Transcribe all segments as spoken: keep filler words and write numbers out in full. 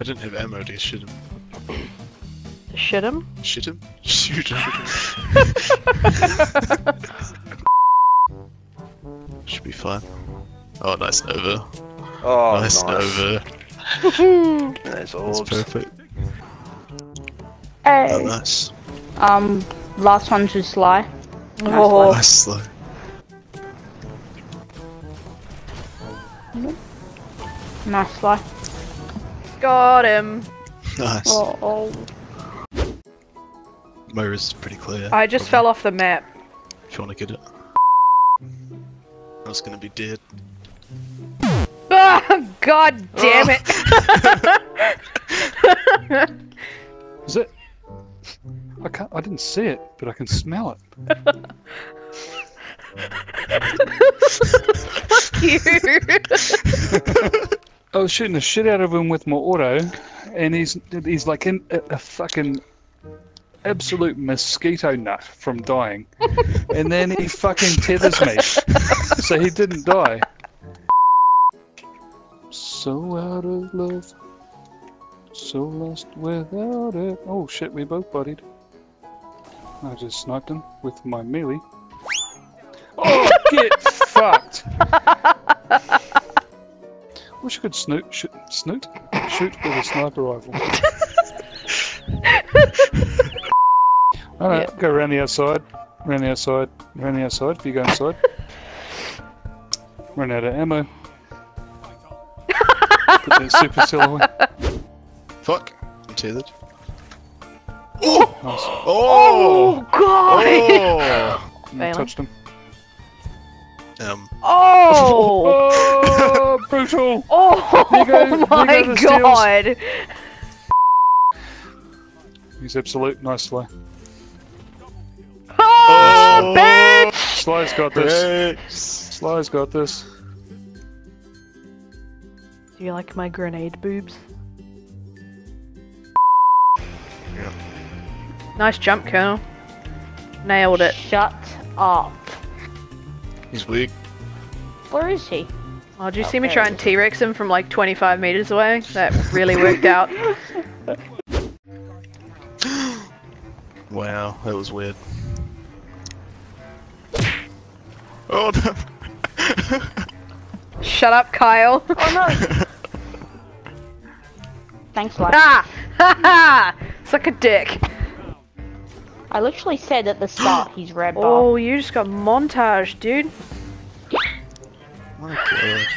I didn't have ammo to shit him. Shit him? Shit him? Shoot him. Should be fine. Oh, nice Nova. Oh, nice, nice. Nova. That's awesome. That's perfect. Hey. Oh, nice. Um, last one to Sly. Oh. Nice Sly. Nice Sly. Got him. Nice. Oh, oh. My wrist is pretty clear. I just probably. fell off the map. If you want to get it. I was gonna be dead. Oh, God damn oh. it! Is it? I can't. I didn't see it, but I can smell it. Fuck you! I was shooting the shit out of him with my auto, and he's he's like in a, a fucking absolute mosquito nut from dying, and then he fucking tethers me, so he didn't die. So out of love, so lost without it. Oh shit, we both bodied. I just sniped him with my melee. Oh, get fucked! Wish I could snoot, sh snoot, shoot with a sniper rifle. Alright, yep. Go around the outside, round the outside, round the outside, if you go inside. Run out of ammo. Put that super cell away. Fuck. I'm tethered. Oh! Nice. Oh! Oh, God! Oh. Touched him. Um. Oh! Oh! Brutal! Oh! You go, my you go God! He's absolute. Nice Sly. Oh, oh! Bitch! Sly's got this. Yes. Sly's got this. Do you like my grenade boobs? Yeah. Nice jump, Colonel. Nailed it. Shut up. He's weak. Where is he? Oh, did you oh, see me try and T-Rex him from like twenty-five meters away? That really worked out. Wow, that was weird. Oh no! Shut up, Kyle. Oh no! Thanks, Life. Ah! Ha ha! Suck a dick. I literally said at the start he's red bar. Oh, you just got montage, dude. My God.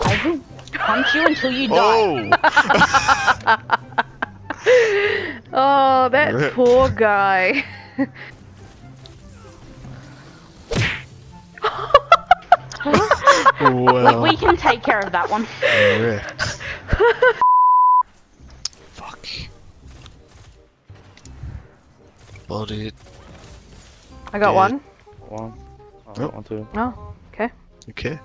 I will punch you until you die. Oh, oh that Rip. poor guy. Well. We, we can take care of that one. Fuck. Body. I got Dead. one. One. I got oh. one too. Oh, okay. Okay.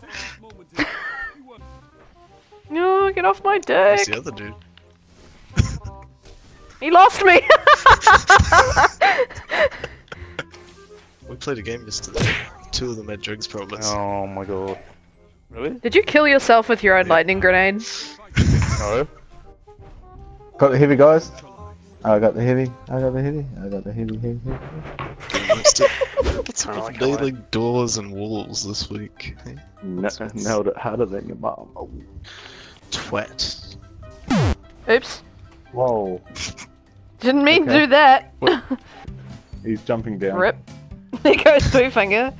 No, get off my dick. Where's the other dude? He lost me. We played a game yesterday. Two of them had drugs problems. Oh my God. Really? Did you kill yourself with your own yeah. lightning grenade? No. Got the heavy, guys. Oh, I got the heavy. I got the heavy. I got the heavy. heavy, heavy. What's wrong with nailing doors and walls this week? Hey? No, nailed it harder than your mom. Oh. Twat. Oops. Whoa. Didn't mean okay. to do that. What? He's jumping down. Rip. There goes Blue Finger.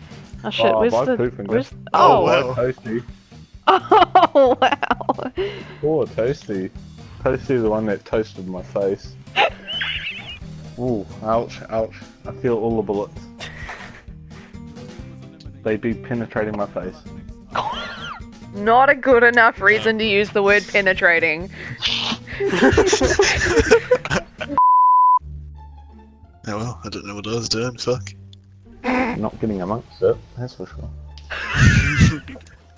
Oh shit, oh, where's the... Where's... Oh, oh wow. Toasty. Oh wow. Oh, Toasty. Toasty the one that toasted my face. Ooh, ouch, ouch. I feel all the bullets. They be penetrating my face. Not a good enough reason to use the word penetrating. Oh well, I don't know what I was doing, fuck. Not getting amongst it, that's for sure.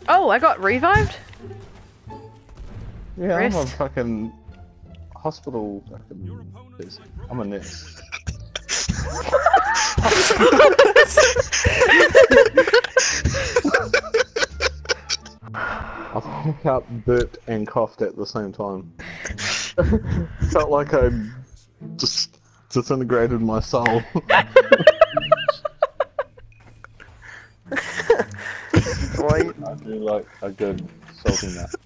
Oh, I got revived? Yeah, Rest. I'm a fucking hospital. Fucking... I'm a nurse. I got burped and coughed at the same time. Felt like I just disintegrated my soul. Why? I do like a good salty nut.